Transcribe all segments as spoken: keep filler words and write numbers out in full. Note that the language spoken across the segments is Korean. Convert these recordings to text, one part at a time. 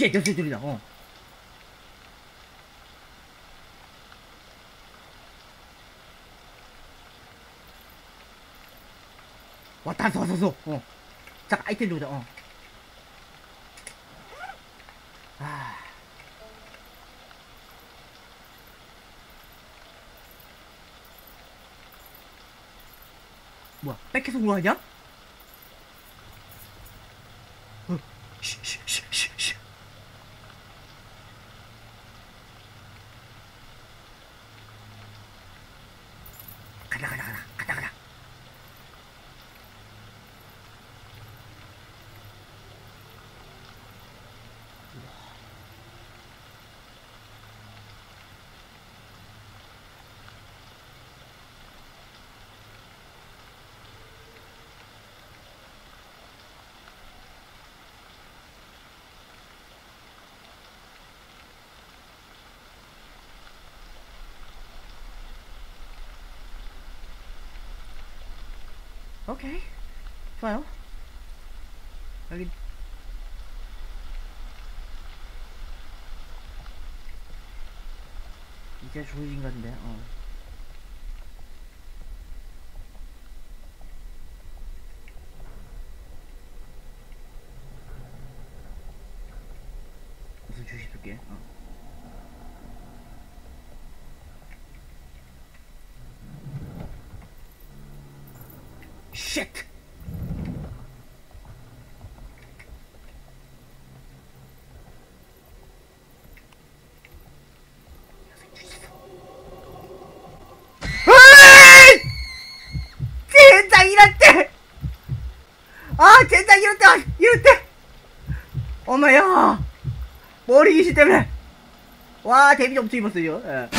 쉣, 녀석들이다. 어. 왔다, 왔어, 왔어, 어. 잠깐, 아이템 보자, 어. 아. 뭐야, 뺏겨서 뭐 하냐? 어, 쉿, 쉿, 쉿, 쉿, 쉿. 가자, 가자, 가자, 가자, 가자. 오케이, 좋아요. 여기 이제 좋아진 건데, 어. 무슨 주식 줄게, 어. Shit! 젠장 이럴 때! 아, 젠장 이럴 때! 이럴 때! 어머야! 머리 귀신 때문에! 와, 데미지 엄청 입었어요. 예.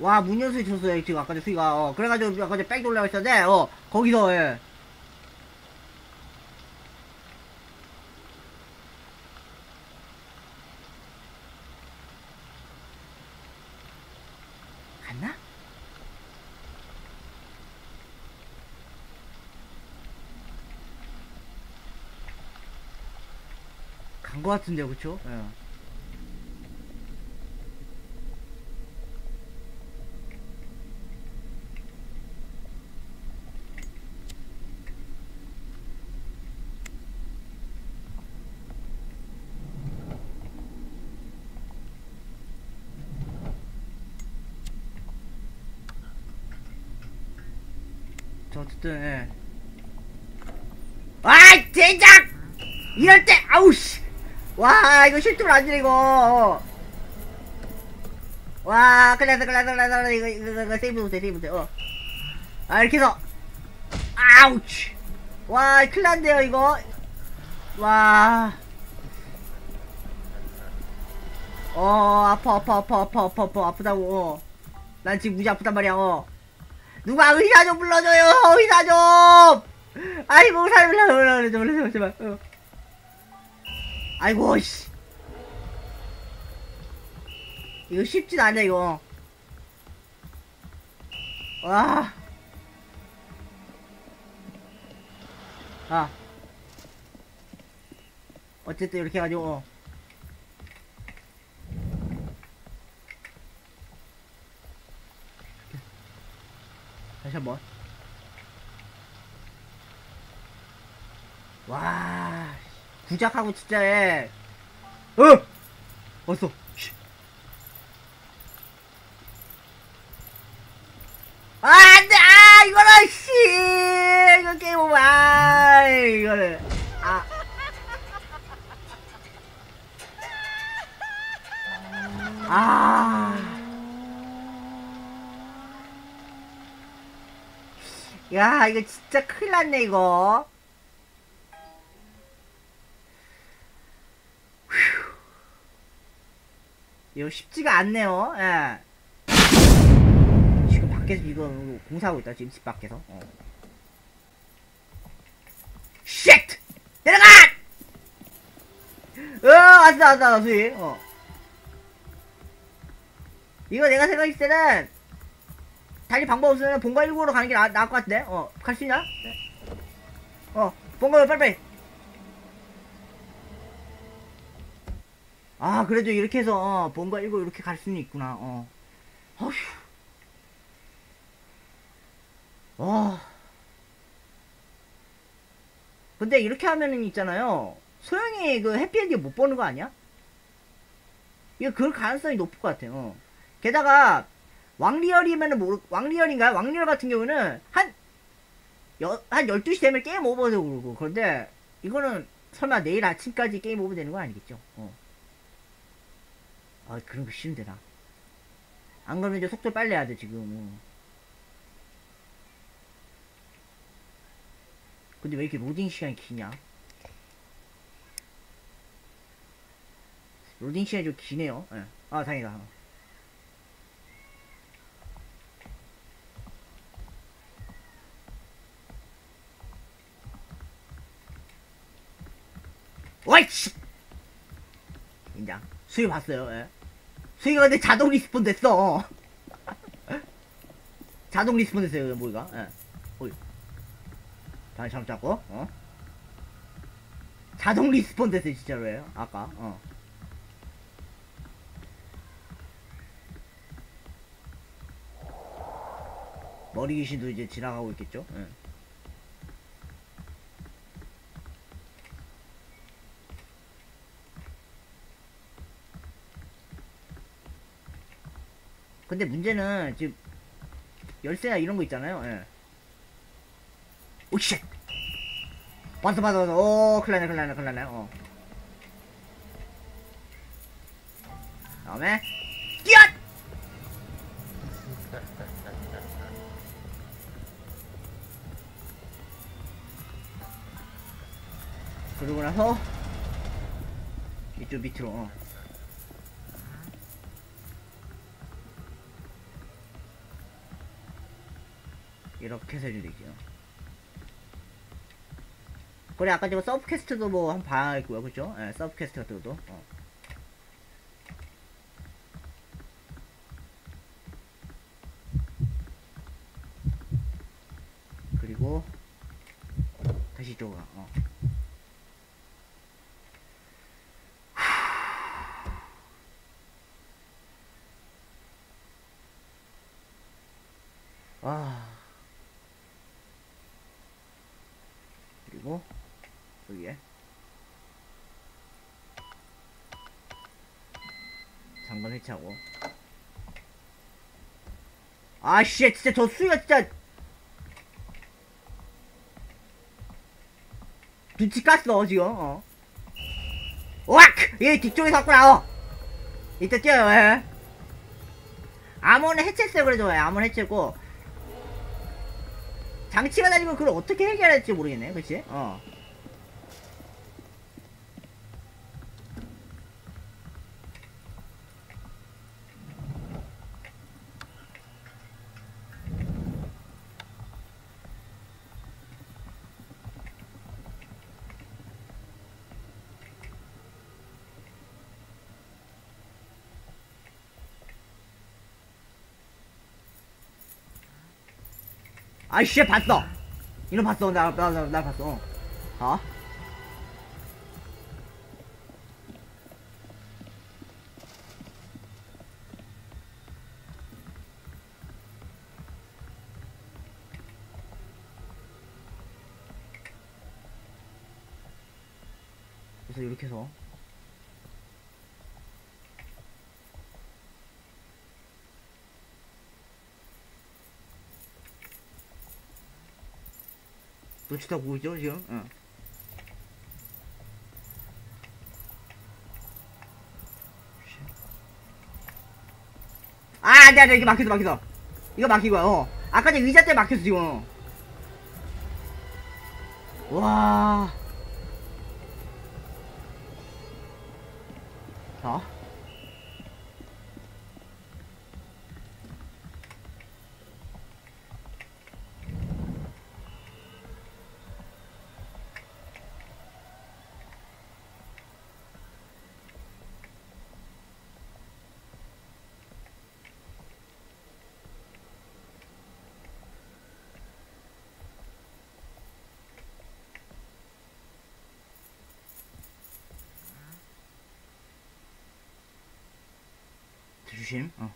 와, 문연수에 쳤어요, 지금 아까 수위가. 어, 그래가지고 아까 백 돌려고 했었는데, 어, 거기서, 예. 갔나? 간 거 같은데요, 그쵸? 예. 어쨌든, 예. 아이! 젠장! 이럴 때! 아우씨! 와, 이거 실투를 안 지네, 이거. 와, 클라스, 클라스, 클라스, 이거, 이거, 이거, 세이브 못해, 세이브 못해, 어. 아, 이렇게 해서. 아우치! 와, 큰일 난데요, 이거. 와. 어, 아파, 아파, 아파, 아파, 아파, 아파, 아프다고, 어. 난 지금 무지 아프단 말이야, 어. 누가 의사 좀 불러줘요! 의사 좀! 아이고, 의사 불러줘요! 제발, 제발, 어. 아이고, 씨. 이거 쉽진 않네, 이거. 와. 아. 어쨌든, 이렇게 해가지고, 어. 다시 한번. 와, 구작하고 진짜 해. 어! 왔어. 아, 안 돼! 아, 이거는, 씨! 이거 게임 오버. 아, 이거는. 아. 아. 야, 이거 진짜 큰일 났네, 이거. 휴. 이거 쉽지가 않네요, 예. 지금 밖에서 이거 공사하고 있다, 지금 집 밖에서. 어. 쉣! 내려가! 으, 왔다, 왔다, 왔다, 수위. 어. 이거 내가 생각했을 때는 달리 방법 없으면 본가 일구로 가는 게 나, 나을 것 같은데? 어, 갈 수 있나? 어, 본가로 빨리빨리. 아, 그래도 이렇게 해서 어, 본가 일구 이렇게 갈 수는 있구나. 어, 어휴. 와. 근데 이렇게 하면은 있잖아요. 소영이 그 해피엔딩 못 보는 거 아니야? 이거 그럴 가능성이 높을 것 같아요. 어. 게다가 왕리얼이면은 모르 왕리얼인가요? 왕리얼 같은 경우는 한 여, 한 열두 시 되면 게임 오버도 그러고. 그런데 이거는 설마 내일 아침까지 게임 오버 되는 건 아니겠죠? 어. 아, 그런 거 싫은데 나. 안 그러면 이제 속도 빨리 해야 돼 지금. 어. 근데 왜 이렇게 로딩 시간이 기냐? 로딩 시간이 좀 기네요. 예. 아, 다행이다. 와이씨! 인장. 수위 봤어요. 예. 수위가 근데 자동 리스폰 됐어. 자동 리스폰 됐어요. 뭐가? 예. 어이. 다시 잠 잡고, 어? 자동 리스폰 됐어요, 진짜로요. 아까, 어. 머리 귀신도 이제 지나가고 있겠죠? 예. 응. 근데 문제는 지금 열쇠나 이런 거 있잖아요. 예. 오쉣! 봤어, 봤어, 봤어. 오, 큰일 났네, 큰일 났네, 큰일 났네. 어. 다음에, 뛰어! 그러고 나서, 이쪽 밑으로, 어. 이렇게 해서 해주면 되죠. 그래, 아까 제가 서브 퀘스트도 뭐 한 번 봐야겠고요, 그쵸? 예, 서브 퀘스트 같은 것도. 어. 그리고, 다시 이쪽으로 가, 어. 아. 그리고, 여기에 잠깐 해체하고. 아씨, 진짜 저 수위가 진짜 눈치 깠어 지금. 어. 왁! 얘 뒤쪽에 샀구나. 어. 이따 뛰어요. 예. 암호는 해체했어요. 그래도 암호는 해체했고, 장치가 달리면 그걸 어떻게 해결해야 할지 모르겠네. 그치? 어. 아이씨, 봤어. 이놈 봤어. 나, 나, 나, 나 봤어. 어. 어? 그래서 이렇게 해서. 눈치다 보고 있죠 지금? 응. 아, 안돼 안돼. 이게 막혔어 막혔어. 이거 막힌 거야. 어. 아까 전 의자 때 막혔어 지금. 와. 자. 조심. 어.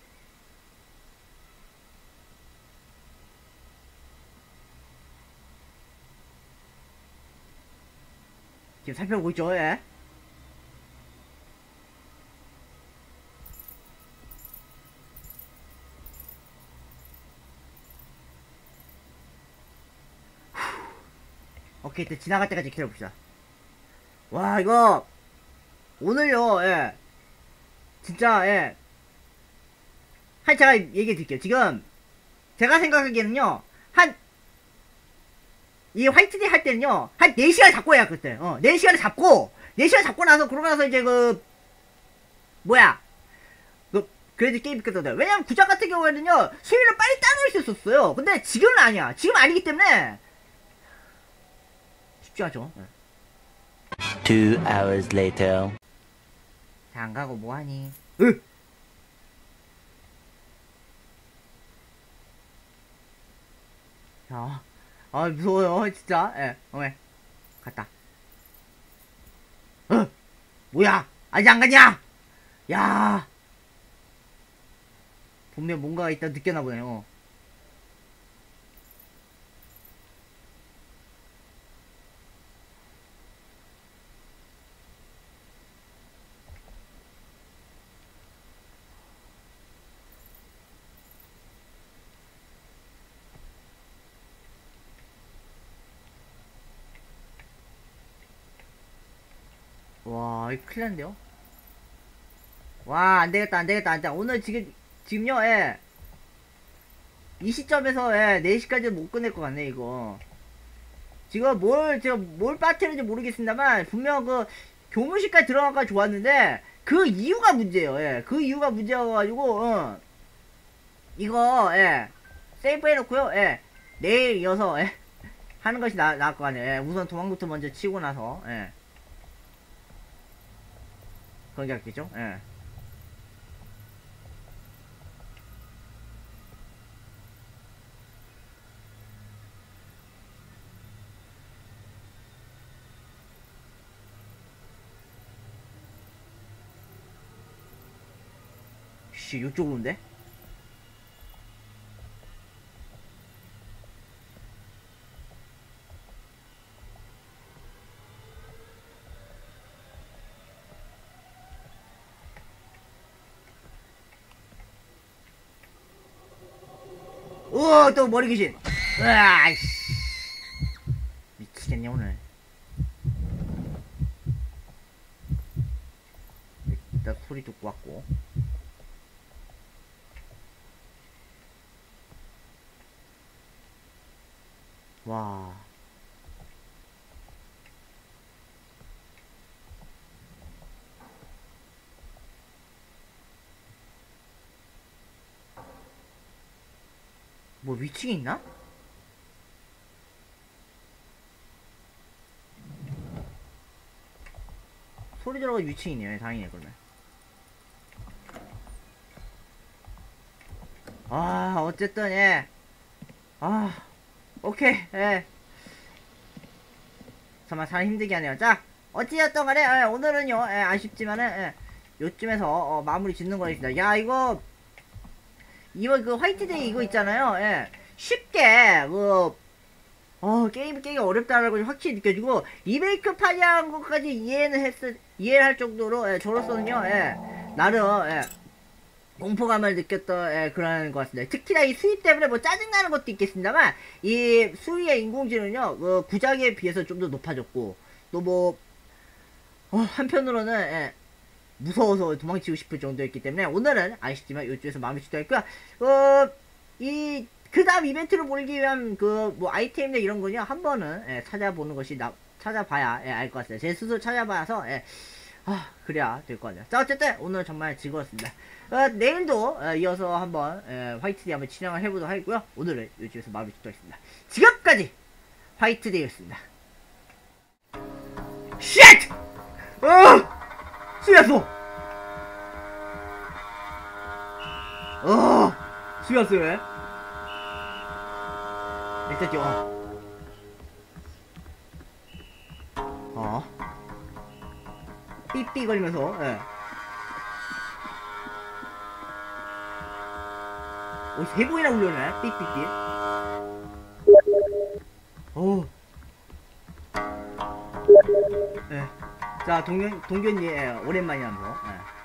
지금 살펴보고 있죠, 예? 오케이, 일단 지나갈 때까지 기다려봅시다. 와, 이거 오늘요, 예, 진짜, 예, 한, 제가 얘기해 드릴게요. 지금 제가 생각하기에는요, 한 이 화이트데이 할 때는요, 한 네 시간 잡고 해야, 그때 어, 네 시간을 잡고 네 시간 잡고 나서, 그러고 나서 이제 그 뭐야, 그 그래도 게임이 끝났어요. 왜냐면 구작 같은 경우에는요, 수위를 빨리 따놓을 수 있었어요. 근데 지금은 아니야. 지금 아니기 때문에 쉽지 않죠. 네. Two hours later. 자, 안 가고 뭐 하니? 으! 자, 아 무서워요 진짜. 예, 왜? 갔다. 어, 뭐야? 아직 안 가냐? 야, 분명 뭔가 있다 느꼈나 보네요. 와, 이거 큰일 난데요? 와, 안되겠다, 안되겠다, 안되겠다. 오늘 지금, 지금요, 예. 이 시점에서, 예, 네 시까지는 못 끝낼 것 같네, 이거. 지금 뭘, 제가 뭘 빠뜨리는지 모르겠습니다만, 분명 그, 교무실까지 들어가니까 좋았는데, 그 이유가 문제예요, 예. 그 이유가 문제여가지고, 어. 이거, 예. 세이브 해놓고요, 예. 내일 이어서, 예. 하는 것이 나, 나을 것 같네요. 예. 우선 도망부터 먼저 치고 나서, 예. 그런 게 같겠죠? 예. 씨, 이쪽으로인데? 우와, 또 머리 귀신. 으아, 씨. 미치겠냐 오늘. 일단 소리 듣고 왔고. 와. 뭐 위층이 있나? 소리 들어가서 위층이네요. 다행이네 그러면. 아, 어쨌든, 예. 아, 오케이, 예. 정말 사람 힘들게 하네요. 자, 어찌였던 간에, 예, 오늘은요, 예, 아쉽지만은, 예, 요쯤에서 어, 마무리 짓는 거였습니다. 야, 이거 이번 그 화이트데이 이거 있잖아요. 예. 쉽게 그 어, 게임 깨기 어렵다는 걸 확실히 느껴지고, 리메이크 파리한 것까지 이해는 했을 이해를 할 정도로, 예, 저로서는요, 예, 나름, 예, 공포감을 느꼈던, 예, 그런 것 같습니다. 특히나 이 수위 때문에 뭐 짜증나는 것도 있겠습니다만, 이 수위의 인공지능은요, 그 구작에 비해서 좀 더 높아졌고, 또 뭐 어, 한편으로는, 예, 무서워서 도망치고 싶을 정도였기 때문에, 오늘은 아쉽지만 요쪽에서 마무리 짓도록 했고요. 어, 이, 그 다음 이벤트를 몰기 위한 그, 뭐, 아이템이나 이런 거요, 한 번은, 예, 찾아보는 것이, 나, 찾아봐야, 예, 알 것 같습니다. 제 스스로 찾아봐서, 예, 아, 그래야 될 것 같아요. 자, 어쨌든, 오늘 정말 즐거웠습니다. 어, 내일도, 예, 이어서 한 번, 예, 화이트데이 한번 진행을 해보도록 하겠고요. 오늘은 요쪽에서 마무리 짓도록 하겠습니다. 지금까지 화이트데이였습니다. 쉣! 어! 수위였어! 어, 수위였어, 왜? 일단 뛰어. 어. 삐삐 걸리면서, 예. 어, 세 번이나 울려나? 삑삑삑. 오. 예. 자, 동견, 동견이, 예, 오랜만이야, 뭐. 예.